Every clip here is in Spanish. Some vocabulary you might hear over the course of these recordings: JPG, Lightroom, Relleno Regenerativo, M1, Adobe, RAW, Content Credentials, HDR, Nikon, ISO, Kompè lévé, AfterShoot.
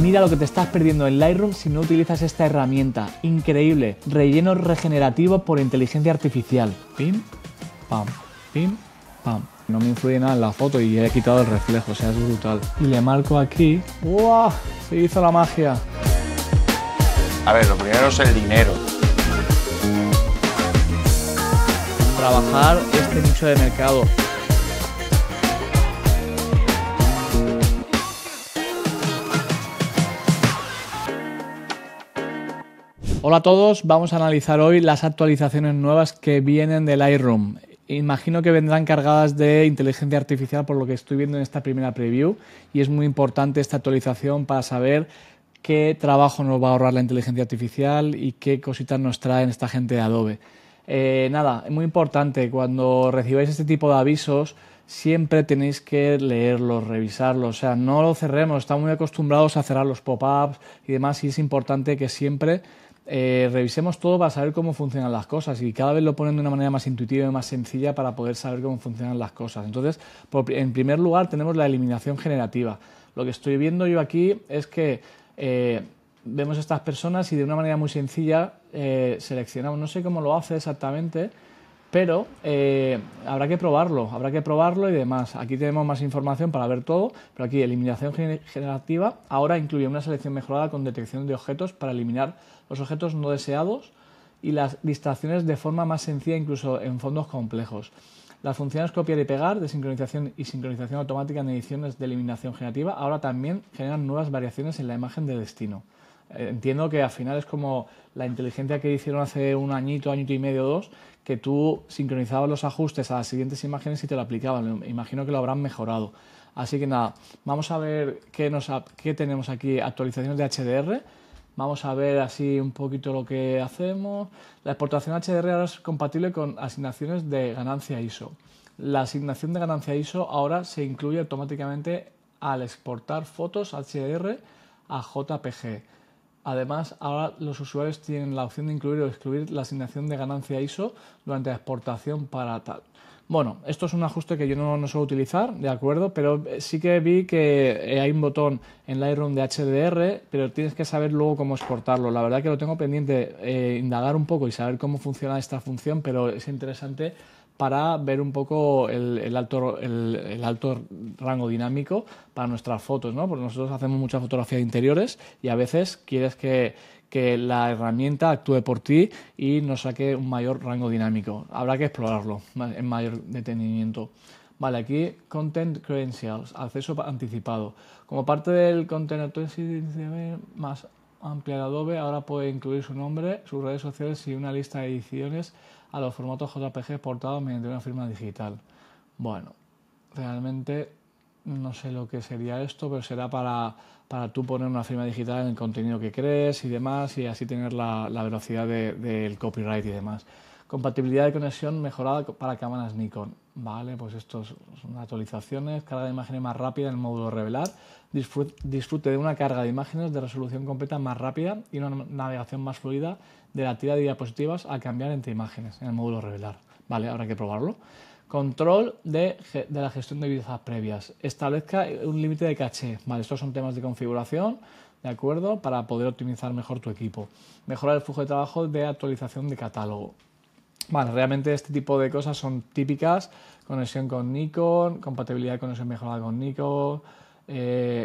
Mira lo que te estás perdiendo en Lightroom si no utilizas esta herramienta. Increíble. Relleno regenerativo por inteligencia artificial. Pim, pam, pim, pam. No me influye nada en la foto y he quitado el reflejo, o sea, es brutal. Y le marco aquí. ¡Wow! Se hizo la magia. A ver, lo primero es el dinero. Trabajar este nicho de mercado. Hola a todos, vamos a analizar hoy las actualizaciones nuevas que vienen de Lightroom. Imagino que vendrán cargadas de inteligencia artificial por lo que estoy viendo en esta primera preview, y es muy importante esta actualización para saber qué trabajo nos va a ahorrar la inteligencia artificial y qué cositas nos traen esta gente de Adobe. Nada, es muy importante, cuando recibáis este tipo de avisos siempre tenéis que leerlos, revisarlos, o sea, no lo cerremos, estamos muy acostumbrados a cerrar los pop-ups y demás, y es importante que siempre revisemos todo para saber cómo funcionan las cosas, y cada vez lo ponen de una manera más intuitiva y más sencilla para poder saber cómo funcionan las cosas. Entonces, en primer lugar tenemos la eliminación generativa. Lo que estoy viendo yo aquí es que vemos a estas personas y de una manera muy sencilla seleccionamos, no sé cómo lo hace exactamente, pero habrá que probarlo y demás. Aquí tenemos más información para ver todo, pero aquí eliminación generativa ahora incluye una selección mejorada con detección de objetos para eliminar los objetos no deseados y las distracciones de forma más sencilla, incluso en fondos complejos. Las funciones copiar y pegar, desincronización y sincronización automática en ediciones de eliminación generativa ahora también generan nuevas variaciones en la imagen de destino. Entiendo que al final es como la inteligencia que hicieron hace un añito, añito y medio, dos, que tú sincronizabas los ajustes a las siguientes imágenes y te lo aplicaban. Imagino que lo habrán mejorado. Así que nada, vamos a ver qué tenemos aquí. Actualizaciones de HDR. Vamos a ver así un poquito lo que hacemos. La exportación HDR ahora es compatible con asignaciones de ganancia ISO. La asignación de ganancia ISO ahora se incluye automáticamente al exportar fotos HDR a JPG. Además, ahora los usuarios tienen la opción de incluir o excluir la asignación de ganancia ISO durante la exportación para tal. Bueno, esto es un ajuste que yo no suelo utilizar, de acuerdo, pero sí que vi que hay un botón en Lightroom de HDR, pero tienes que saber luego cómo exportarlo. La verdad que lo tengo pendiente, indagar un poco y saber cómo funciona esta función, pero es interesante para ver un poco el alto rango dinámico para nuestras fotos, ¿no? Porque nosotros hacemos mucha fotografía de interiores y a veces quieres que la herramienta actúe por ti y nos saque un mayor rango dinámico. Habrá que explorarlo en mayor detenimiento. Vale, aquí Content Credentials, acceso anticipado. Como parte del Content Credentials más amplio de Adobe, ahora puede incluir su nombre, sus redes sociales y una lista de ediciones a los formatos JPG exportados mediante una firma digital. Bueno, realmente no sé lo que sería esto, pero será para tú poner una firma digital en el contenido que crees y demás, y así tener la velocidad del copyright y demás. Compatibilidad de conexión mejorada para cámaras Nikon. Vale, pues estos son actualizaciones. Carga de imágenes más rápida en el módulo revelar. Disfrute de una carga de imágenes de resolución completa más rápida y una navegación más fluida de la tira de diapositivas al cambiar entre imágenes en el módulo revelar. Vale, habrá que probarlo. Control de la gestión de vistas previas. Establezca un límite de caché. Vale, estos son temas de configuración, ¿de acuerdo? Para poder optimizar mejor tu equipo. Mejorar el flujo de trabajo de actualización de catálogo. Vale, realmente este tipo de cosas son típicas. Conexión con Nikon, compatibilidad de conexión mejorada con Nikon,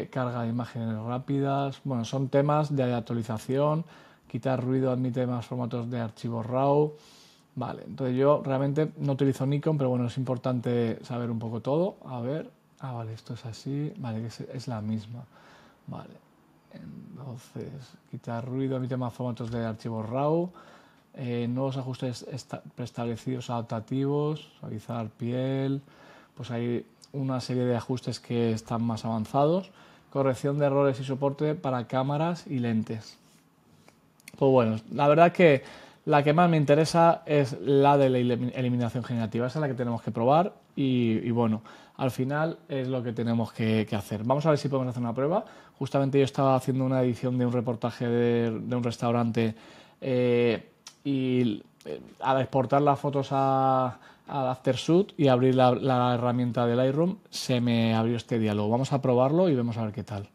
carga de imágenes rápidas. Bueno, son temas de actualización. Quitar ruido, admite más formatos de archivos RAW. Vale, entonces yo realmente no utilizo Nikon, pero bueno, es importante saber un poco todo. A ver, vale, esto es así. Vale, es la misma. Vale, entonces quitar ruido, admite más formatos de archivos RAW. Nuevos ajustes preestablecidos adaptativos, suavizar piel, pues hay una serie de ajustes que están más avanzados, corrección de errores y soporte para cámaras y lentes. Pues bueno, la verdad es que la que más me interesa es la de la eliminación generativa, esa es la que tenemos que probar y bueno, al final es lo que tenemos que hacer. Vamos a ver si podemos hacer una prueba. Justamente yo estaba haciendo una edición de un reportaje de un restaurante, y al exportar las fotos a AfterShoot y abrir la herramienta de Lightroom, se me abrió este diálogo. Vamos a probarlo y vemos a ver qué tal.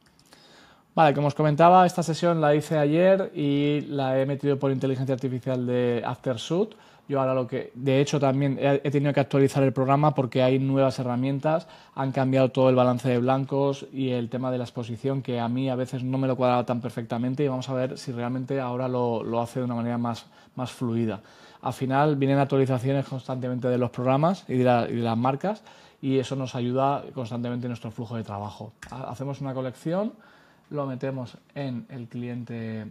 Vale, como os comentaba, esta sesión la hice ayer y la he metido por inteligencia artificial de AfterShoot. Yo ahora lo que... De hecho, también he tenido que actualizar el programa porque hay nuevas herramientas, han cambiado todo el balance de blancos y el tema de la exposición, que a mí a veces no me lo cuadraba tan perfectamente, y vamos a ver si realmente ahora lo hace de una manera más fluida. Al final vienen actualizaciones constantemente de los programas y de las marcas, y eso nos ayuda constantemente en nuestro flujo de trabajo. Hacemos una colección, lo metemos en el cliente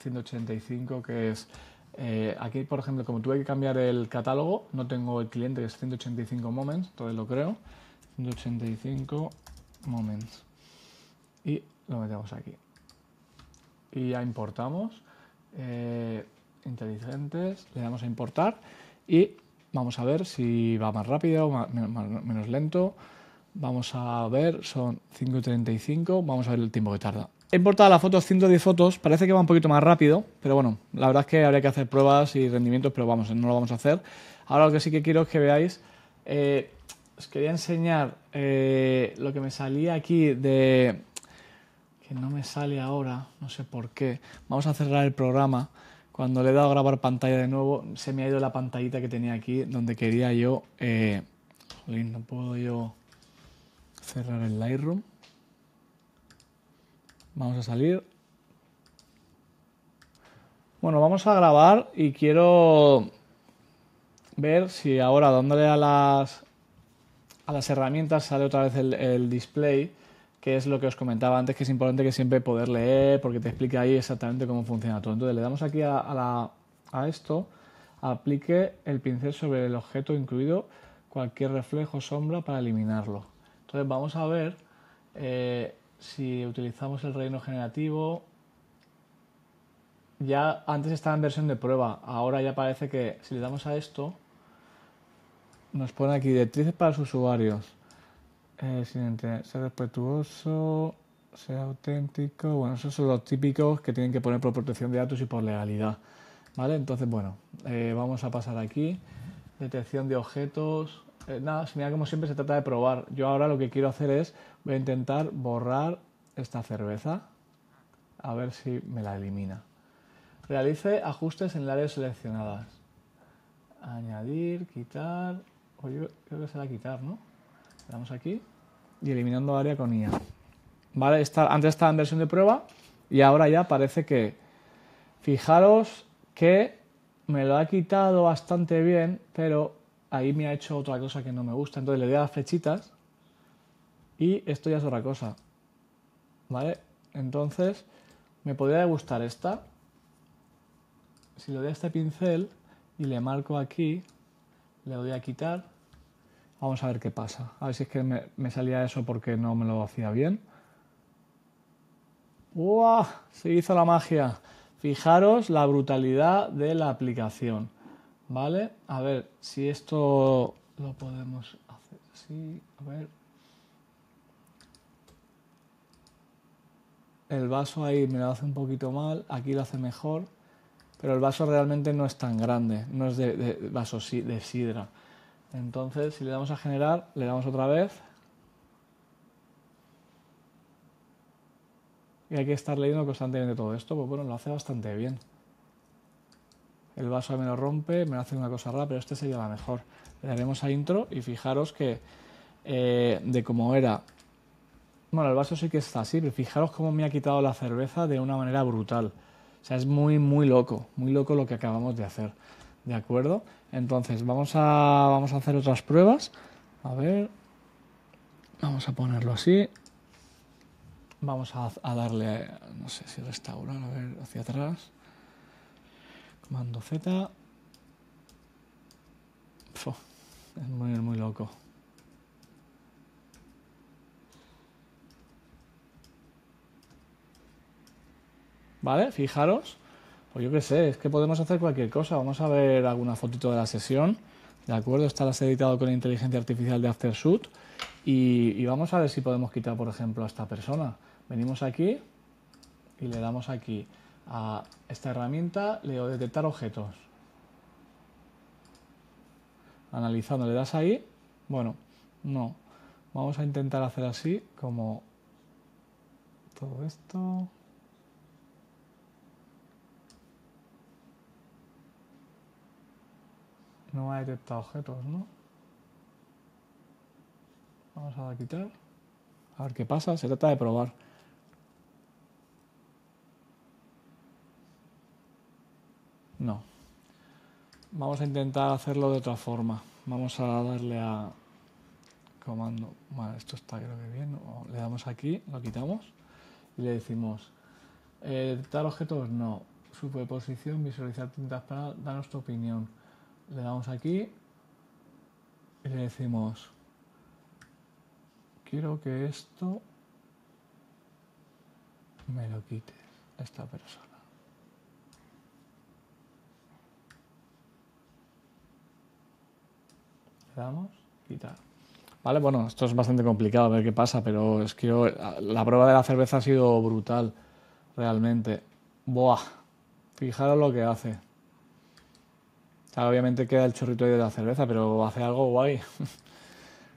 185, que es aquí, por ejemplo, como tuve que cambiar el catálogo, no tengo el cliente, que es 185 Moments, entonces lo creo, 185 Moments, y lo metemos aquí. Y ya importamos, inteligentes, le damos a importar y vamos a ver si va más rápido o menos lento. Vamos a ver, son 5:35, vamos a ver el tiempo que tarda. He importado las fotos, 110 fotos, parece que va un poquito más rápido, pero bueno, la verdad es que habría que hacer pruebas y rendimientos, pero vamos, no lo vamos a hacer. Ahora lo que sí que quiero es que veáis, os quería enseñar lo que me salía aquí de... que no me sale ahora, no sé por qué. Vamos a cerrar el programa. Cuando le he dado a grabar pantalla de nuevo, se me ha ido la pantallita que tenía aquí, donde quería yo... Jolín, no puedo yo... cerrar el Lightroom. Vamos a salir. Bueno, vamos a grabar y quiero ver si ahora dándole a las herramientas sale otra vez el display, que es lo que os comentaba antes, que es importante que siempre poder leer, porque te explica ahí exactamente cómo funciona todo. Entonces le damos aquí a esto, aplique el pincel sobre el objeto, incluido cualquier reflejo o sombra, para eliminarlo. Entonces vamos a ver si utilizamos el relleno generativo. Ya antes estaba en versión de prueba, ahora ya parece que si le damos a esto, nos pone aquí directrices para los usuarios. Siguiente, ser respetuoso, ser auténtico. Bueno, esos son los típicos que tienen que poner por protección de datos y por legalidad. ¿Vale? Entonces, bueno, vamos a pasar aquí. Detección de objetos. Nada, mira, como siempre se trata de probar. Yo ahora lo que quiero hacer es, voy a intentar borrar esta cerveza, a ver si me la elimina. Realice ajustes en el área seleccionadas. Añadir, quitar, o yo creo que será quitar, ¿no? Le damos aquí y eliminando área con IA. Vale, antes estaba en versión de prueba y ahora ya parece que... Fijaros que me lo ha quitado bastante bien, pero... ahí me ha hecho otra cosa que no me gusta. Entonces le doy a las flechitas y esto ya es otra cosa. ¿Vale? Entonces me podría gustar esta. Si le doy a este pincel y le marco aquí, le doy a quitar. Vamos a ver qué pasa. A ver si es que me salía eso porque no me lo hacía bien. ¡Wow! Se hizo la magia. Fijaros la brutalidad de la aplicación. Vale, a ver si esto lo podemos hacer así, a ver. El vaso ahí me lo hace un poquito mal, aquí lo hace mejor, pero el vaso realmente no es tan grande, no es de vaso de sidra. Entonces, si le damos a generar, le damos otra vez. Y hay que estar leyendo constantemente todo esto, pues bueno, lo hace bastante bien. El vaso me lo rompe, me lo hace una cosa rara, pero este sería la mejor. Le daremos a intro y fijaros que de cómo era... Bueno, el vaso sí que está así, pero fijaros cómo me ha quitado la cerveza de una manera brutal. O sea, es muy loco lo que acabamos de hacer. ¿De acuerdo? Entonces, vamos a hacer otras pruebas. A ver... Vamos a ponerlo así. Vamos a darle... No sé si restaurar, a ver, hacia atrás... Mando Z. Uf, es muy loco. Vale, fijaros. Pues yo qué sé, es que podemos hacer cualquier cosa. Vamos a ver alguna fotito de la sesión. De acuerdo, esta las he editado con inteligencia artificial de AfterShoot. Y vamos a ver si podemos quitar, por ejemplo, a esta persona. Venimos aquí y le damos aquí a esta herramienta, le doy a detectar objetos. Analizando, le das ahí. Bueno, no. Vamos a intentar hacer así, como todo esto. No me ha detectado objetos, ¿no? Vamos a quitar. A ver qué pasa. Se trata de probar. No. Vamos a intentar hacerlo de otra forma. Vamos a darle a comando. Vale, esto está creo que bien. Le damos aquí, lo quitamos y le decimos detectar objetos no. Superposición, visualizar tintas para darnos tu opinión. Le damos aquí y le decimos quiero que esto me lo quites, esta persona. Le damos quitar. Vale, bueno, esto es bastante complicado, a ver qué pasa, pero es que yo, la prueba de la cerveza ha sido brutal, realmente. Buah, fijaros lo que hace. Claro, obviamente queda el chorrito de la cerveza, pero hace algo guay.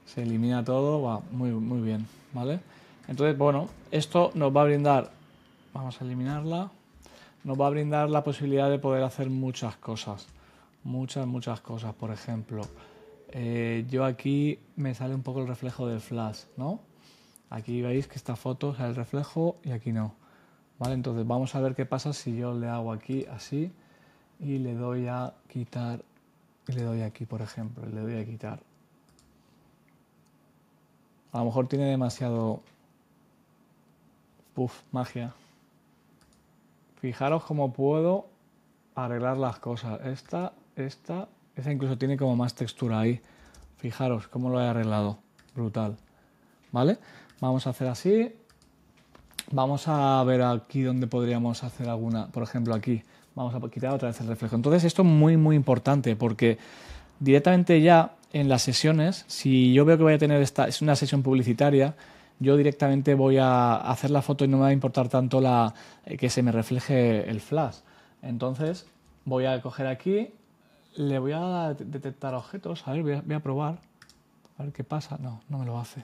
Se elimina todo, va muy, muy bien, ¿vale? Entonces, bueno, esto nos va a brindar, vamos a eliminarla, nos va a brindar la posibilidad de poder hacer muchas cosas. Muchas cosas. Por ejemplo, yo aquí me sale un poco el reflejo del flash, ¿no? Aquí veis que esta foto sale el reflejo y aquí no, ¿vale? Entonces vamos a ver qué pasa si yo le hago aquí así. Y le doy a quitar, y le doy aquí, por ejemplo, y le doy a quitar. A lo mejor tiene demasiado... Puf, magia. Fijaros cómo puedo arreglar las cosas. Esta incluso tiene como más textura ahí. Fijaros cómo lo he arreglado. Brutal. ¿Vale? Vamos a hacer así. Vamos a ver aquí donde podríamos hacer alguna, por ejemplo aquí. Vamos a quitar otra vez el reflejo. Entonces esto es muy, muy importante porque directamente ya en las sesiones, si yo veo que voy a tener esta, es una sesión publicitaria, yo directamente voy a hacer la foto y no me va a importar tanto la, que se me refleje el flash. Entonces voy a coger aquí, le voy a detectar objetos, a ver, voy a probar, a ver qué pasa. No, no me lo hace.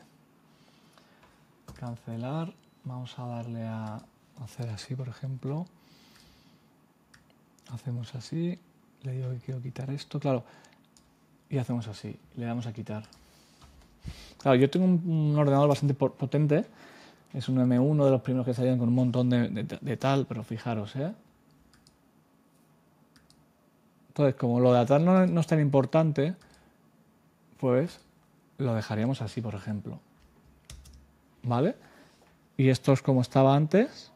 Cancelar, vamos a darle a hacer así, por ejemplo. Hacemos así, le digo que quiero quitar esto, claro, y hacemos así, le damos a quitar. Claro, yo tengo un ordenador bastante potente, es un M1 de los primeros que salían con un montón de tal, pero fijaros, ¿eh? Entonces, como lo de atar no es tan importante, pues lo dejaríamos así, por ejemplo. ¿Vale? Y esto es como estaba antes.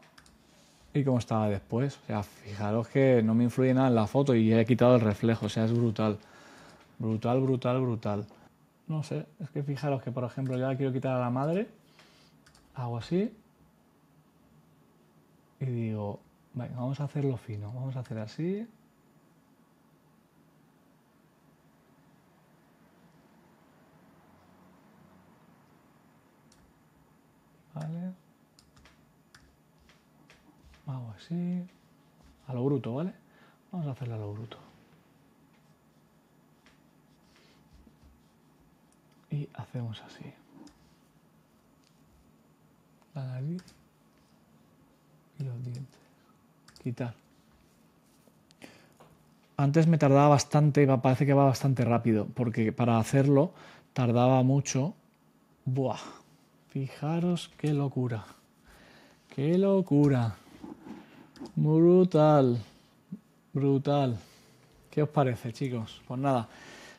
Y como estaba después, o sea, fijaros que no me influye nada en la foto y he quitado el reflejo, o sea, es brutal, brutal, brutal, brutal. No sé, es que fijaros que, por ejemplo, yo ahora quiero quitar a la madre, hago así y digo, vale, vamos a hacerlo fino, vamos a hacer así. Vale. Hago así, a lo bruto, ¿vale? Vamos a hacerlo a lo bruto. Y hacemos así. La nariz y los dientes. Quitar. Antes me tardaba bastante, parece que va bastante rápido, porque para hacerlo tardaba mucho. ¡Buah! Fijaros qué locura. ¡Qué locura! Brutal, brutal. ¿Qué os parece, chicos? Pues nada,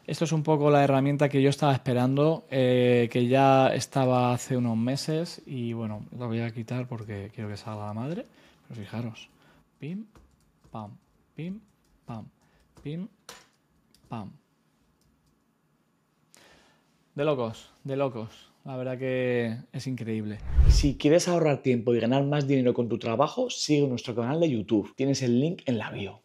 esto es un poco la herramienta que yo estaba esperando, que ya estaba hace unos meses y bueno, lo voy a quitar porque quiero que salga la madre, pero fijaros, pim, pam, pim, pam, pim, pam. De locos. La verdad que es increíble. Si quieres ahorrar tiempo y ganar más dinero con tu trabajo, sigue nuestro canal de YouTube. Tienes el link en la bio.